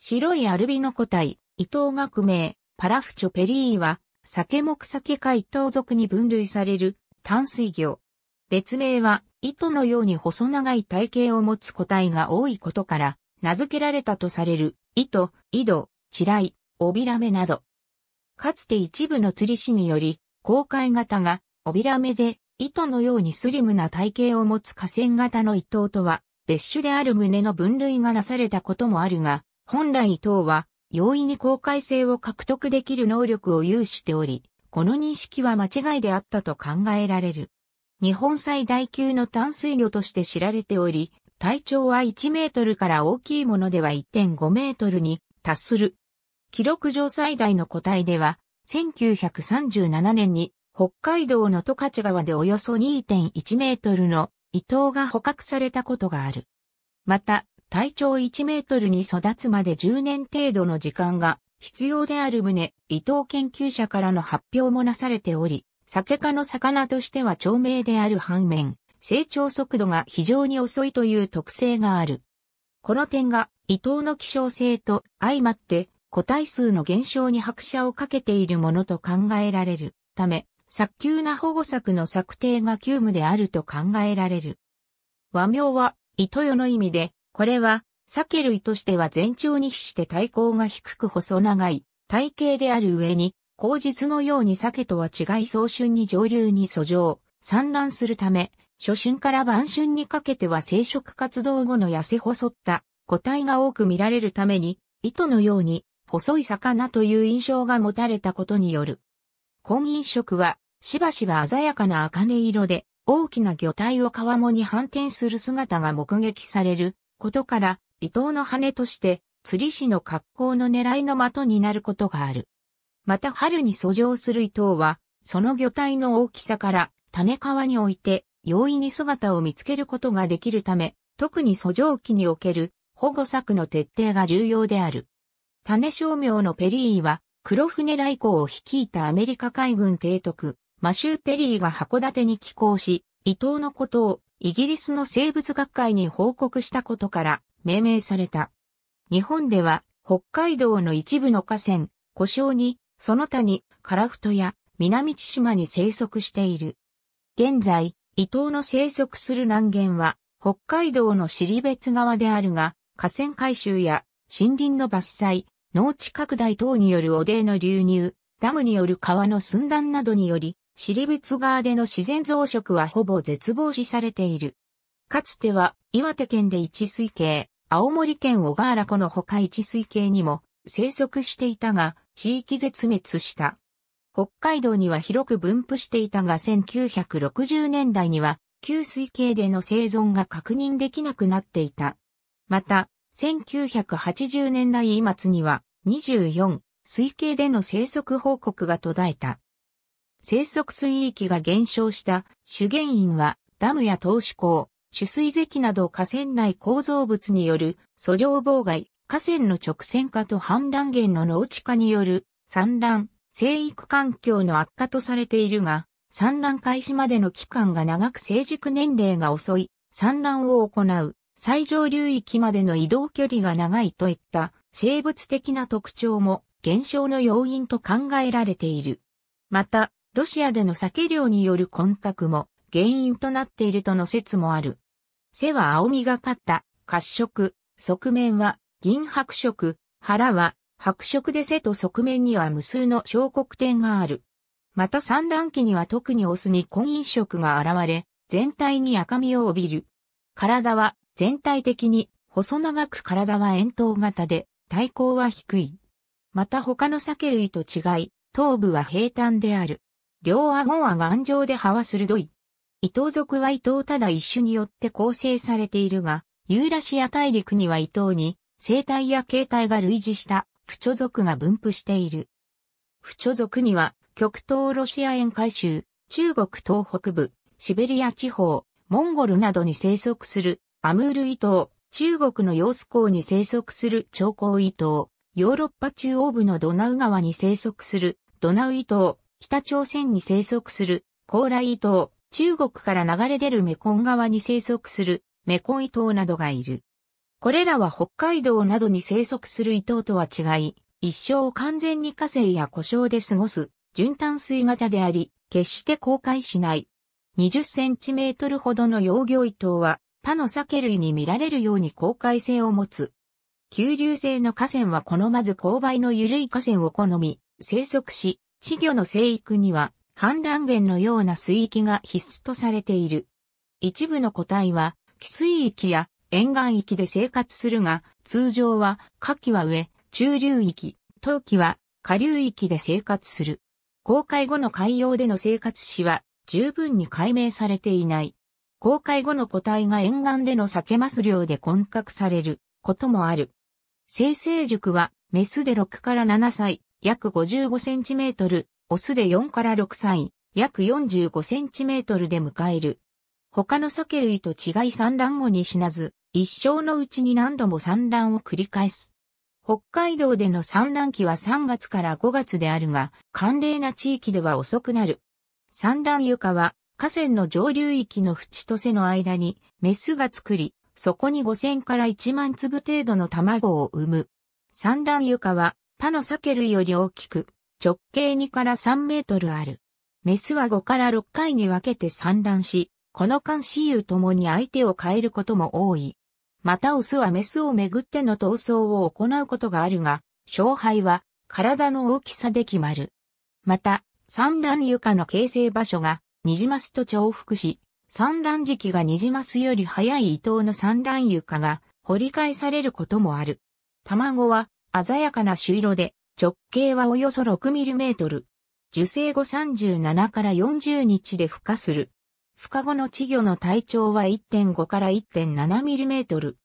白いアルビノ個体、異頭学名、パラフチョペリーは、サケ目サケ科一頭属に分類される、淡水魚。別名は、糸のように細長い体型を持つ個体が多いことから、名付けられたとされる、糸、井戸、チライ、尾びらめなど。かつて一部の釣り師により、公開型が、尾びらめで、糸のようにスリムな体型を持つ河川型の一頭とは、別種である旨の分類がなされたこともあるが、本来イトウは、容易に公開性を獲得できる能力を有しており、この認識は間違いであったと考えられる。日本最大級の淡水魚として知られており、体長は1メートルから大きいものでは 1.5 メートルに達する。記録上最大の個体では、1937年に北海道の十勝川でおよそ 2.1 メートルのイトウが捕獲されたことがある。また、体長1メートルに育つまで10年程度の時間が必要である旨、イトウ研究者からの発表もなされており、サケ科の魚としては長命である反面、成長速度が非常に遅いという特性がある。この点が、イトウの希少性と相まって、個体数の減少に拍車をかけているものと考えられるため、早急な保護策の策定が急務であると考えられる。和名は、糸魚の意味で、これは、サケ類としては全長に比して体高が低く細長い体型である上に、後述のようにサケとは違い早春に上流に遡上、産卵するため、初春から晩春にかけては生殖活動後の痩せ細った個体が多く見られるために、糸のように細い魚という印象が持たれたことによる。婚姻色は、しばしば鮮やかな茜色で、大きな魚体を川面に反転する姿が目撃される。ことから、イトウの羽として、釣り師の格好の狙いの的になることがある。また春に遡上するイトウは、その魚体の大きさから、種川において、容易に姿を見つけることができるため、特に遡上期における保護策の徹底が重要である。種小名のペリーは、黒船来航を率いたアメリカ海軍提督、マシュー・ペリーが函館に寄港し、イトウのことを、イギリスの生物学会に報告したことから命名された。日本では北海道の一部の河川、湖沼に、その他に樺太や南千島に生息している。現在、イトウの生息する南限は北海道の後別川であるが、河川改修や森林の伐採、農地拡大等による汚泥の流入、ダムによる川の寸断などにより、後別川での自然増殖はほぼ絶望視されている。かつては岩手県で一水系、青森県小川原湖のほか一水系にも生息していたが地域絶滅した。北海道には広く分布していたが1960年代には9水系での生存が確認できなくなっていた。また1980年代末には24水系での生息報告が途絶えた。生息水域が減少した主原因はダムや島しょ港、取水堰など河川内構造物による遡上妨害、河川の直線化と氾濫源の農地化による産卵、生育環境の悪化とされているが、産卵開始までの期間が長く成熟年齢が遅い、産卵を行う、最上流域までの移動距離が長いといった生物的な特徴も減少の要因と考えられている。また、ロシアでのサケ漁による混獲も原因となっているとの説もある。背は青みがかった、褐色、側面は銀白色、腹は白色で背と側面には無数の小黒点がある。また産卵期には特にオスに婚姻色が現れ、全体に赤みを帯びる。体は全体的に細長く体は円筒型で、体高は低い。また他のサケ類と違い、頭部は平坦である。両顎は頑丈で歯は鋭い。イトウ属はイトウただ一種によって構成されているが、ユーラシア大陸にはイトウに生態や形態が類似したフチョ属が分布している。フチョ属には極東ロシア沿海州、中国東北部、シベリア地方、モンゴルなどに生息するアムールイトウ、中国の揚子江に生息する長江イトウ、ヨーロッパ中央部のドナウ川に生息するドナウイトウ、北朝鮮に生息する高麗イトウ、中国から流れ出るメコン川に生息するメコンイトウなどがいる。これらは北海道などに生息するイトウとは違い、一生を完全に火星や故障で過ごす、純淡水型であり、決して後悔しない。20センチメートルほどの幼魚イトウは、他の鮭類に見られるように公開性を持つ。急流性の河川は好まず勾配の緩い河川を好み、生息し、稚魚の生育には氾濫源のような水域が必須とされている。一部の個体は、汽水域や沿岸域で生活するが、通常は、夏季は上、中流域、冬季は下流域で生活する。公開後の海洋での生活史は十分に解明されていない。公開後の個体が沿岸でのサケマス漁で混獲されることもある。性成熟は、メスで6から7歳、約55センチメートル、オスで4から6歳、約45センチメートルで迎える。他の鮭類と違い産卵後に死なず、一生のうちに何度も産卵を繰り返す。北海道での産卵期は3月から5月であるが、寒冷な地域では遅くなる。産卵床は、河川の上流域の縁と背の間に、メスが作り、そこに5000から1万粒程度の卵を産む。産卵床は他の鮭類より大きく直径2から3メートルある。メスは5から6回に分けて産卵し、この間雌雄ともに相手を変えることも多い。またオスはメスをめぐっての闘争を行うことがあるが、勝敗は体の大きさで決まる。また、産卵床の形成場所がニジマスと重複し、産卵時期がニジマスより早いイトウの産卵床が掘り返されることもある。卵は鮮やかな朱色で直径はおよそ6ミリメートル。受精後37から40日で孵化する。孵化後の稚魚の体長は 1.5 から 1.7 ミリメートル。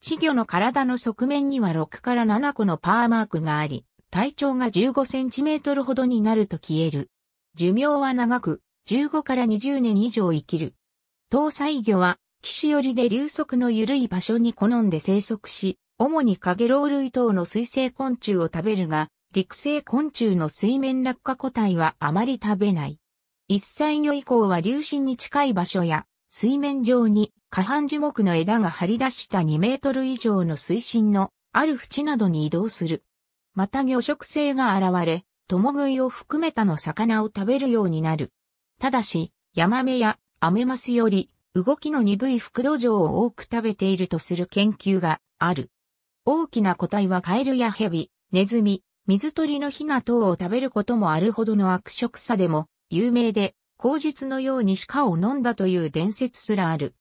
稚魚の体の側面には6から7個のパーマークがあり、体長が15センチメートルほどになると消える。寿命は長く、15から20年以上生きる。搭載魚は、岸寄りで流速の緩い場所に好んで生息し、主にカゲロウ類等の水生昆虫を食べるが、陸生昆虫の水面落下個体はあまり食べない。1歳魚以降は流深に近い場所や、水面上に河畔樹木の枝が張り出した2メートル以上の水深のある淵などに移動する。また魚食性が現れ、共食いを含めたの魚を食べるようになる。ただし、ヤマメや、アメマスより動きの鈍いフクロジョウを多く食べているとする研究がある。大きな個体はカエルやヘビ、ネズミ、水鳥のヒナ等を食べることもあるほどの悪食さでも有名で、口述のように鹿を飲んだという伝説すらある。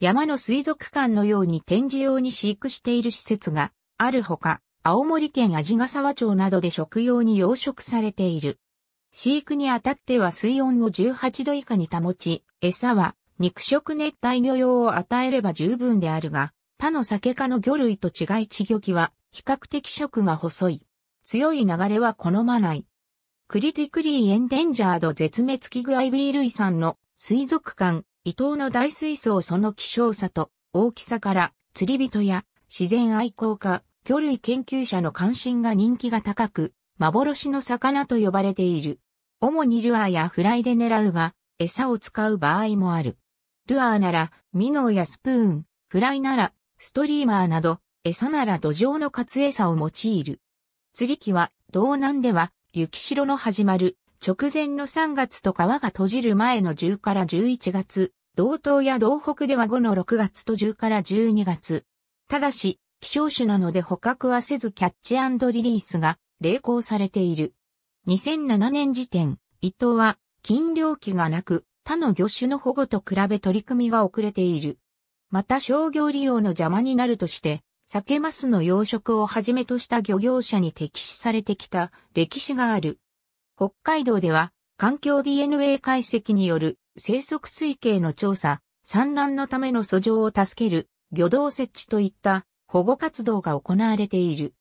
山の水族館のように展示用に飼育している施設があるほか、青森県鰺ヶ沢町などで食用に養殖されている。飼育にあたっては水温を18度以下に保ち、餌は肉食熱帯魚用を与えれば十分であるが、他のサケ科の魚類と違い稚魚期は比較的食が細い。強い流れは好まない。クリティクリーエンデンジャード絶滅危惧アイビー類産の水族館、イトウの大水槽その希少さと大きさから釣り人や自然愛好家、魚類研究者の関心が人気が高く、幻の魚と呼ばれている。主にルアーやフライで狙うが、餌を使う場合もある。ルアーなら、ミノーやスプーン、フライなら、ストリーマーなど、餌なら土壌の活餌を用いる。釣り期は、道南では、雪代の始まる、直前の3月と川が閉じる前の10から11月、道東や道北では5の6月と10から12月。ただし、希少種なので捕獲はせずキャッチ&リリースが、励行されている。2007年時点、イトウは禁漁期がなく、他の魚種の保護と比べ取り組みが遅れている。また商業利用の邪魔になるとして、サケマスの養殖をはじめとした漁業者に敵視されてきた歴史がある。北海道では環境 DNA 解析による生息推計の調査、産卵のための遡上を助ける魚道設置といった保護活動が行われている。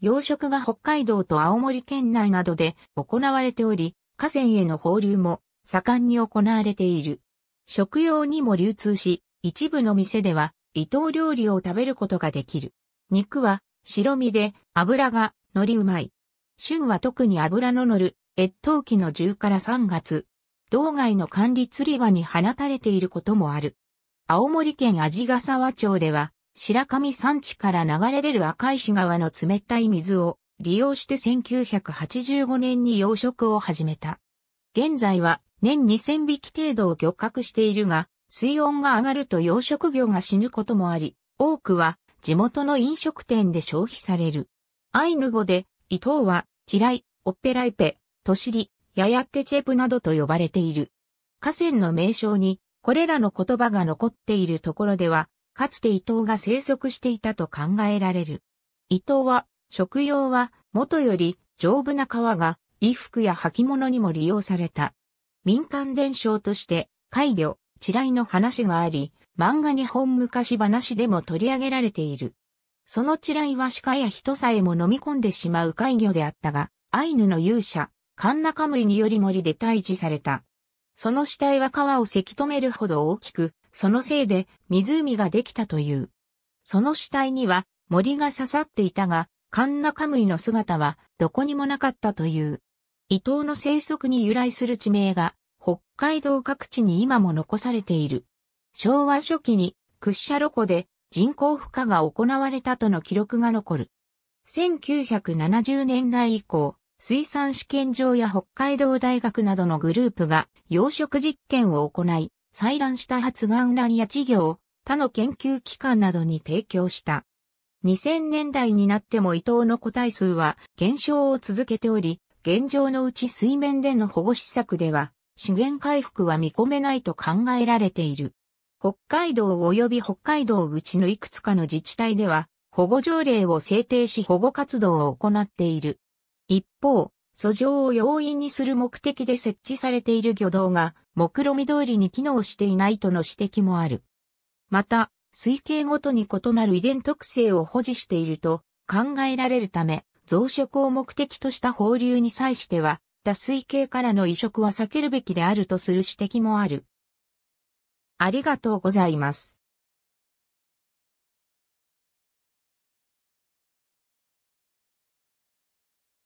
養殖が北海道と青森県内などで行われており、河川への放流も盛んに行われている。食用にも流通し、一部の店ではイトウ料理を食べることができる。肉は白身で脂が乗りうまい。旬は特に脂の乗る越冬期の10から3月。道外の管理釣り場に放たれていることもある。青森県鰺ヶ沢町では白神山地から流れ出る赤石川の冷たい水を利用して1985年に養殖を始めた。現在は年2000匹程度を漁獲しているが、水温が上がると養殖魚が死ぬこともあり、多くは地元の飲食店で消費される。アイヌ語で、イトウは、チライ、オッペライペ、トシリ、ヤヤッテチェプなどと呼ばれている。河川の名称に、これらの言葉が残っているところでは、かつてイトウが生息していたと考えられる。イトウは、食用は、元より丈夫な皮が、衣服や履物にも利用された。民間伝承として、怪魚、チライの話があり、漫画日本昔話でも取り上げられている。そのチライは鹿や人さえも飲み込んでしまう怪魚であったが、アイヌの勇者、カンナカムイにより森で退治された。その死体は川をせき止めるほど大きく、そのせいで湖ができたという。その死体には森が刺さっていたが、カンナカムイの姿はどこにもなかったという。イトウの生息に由来する地名が、北海道各地に今も残されている。昭和初期に屈斜路湖で人工孵化が行われたとの記録が残る。1970年代以降、水産試験場や北海道大学などのグループが養殖実験を行い、採卵した発眼卵や稚魚を他の研究機関などに提供した。2000年代になってもイトウの個体数は減少を続けており、現状のうち水面での保護施策では、資源回復は見込めないと考えられている。北海道及び北海道内のいくつかの自治体では保護条例を制定し保護活動を行っている。一方、遡上を容易にする目的で設置されている魚道が目論見通りに機能していないとの指摘もある。また、水系ごとに異なる遺伝特性を保持していると考えられるため、増殖を目的とした放流に際しては、他水系からの移植は避けるべきであるとする指摘もある。ありがとうございます。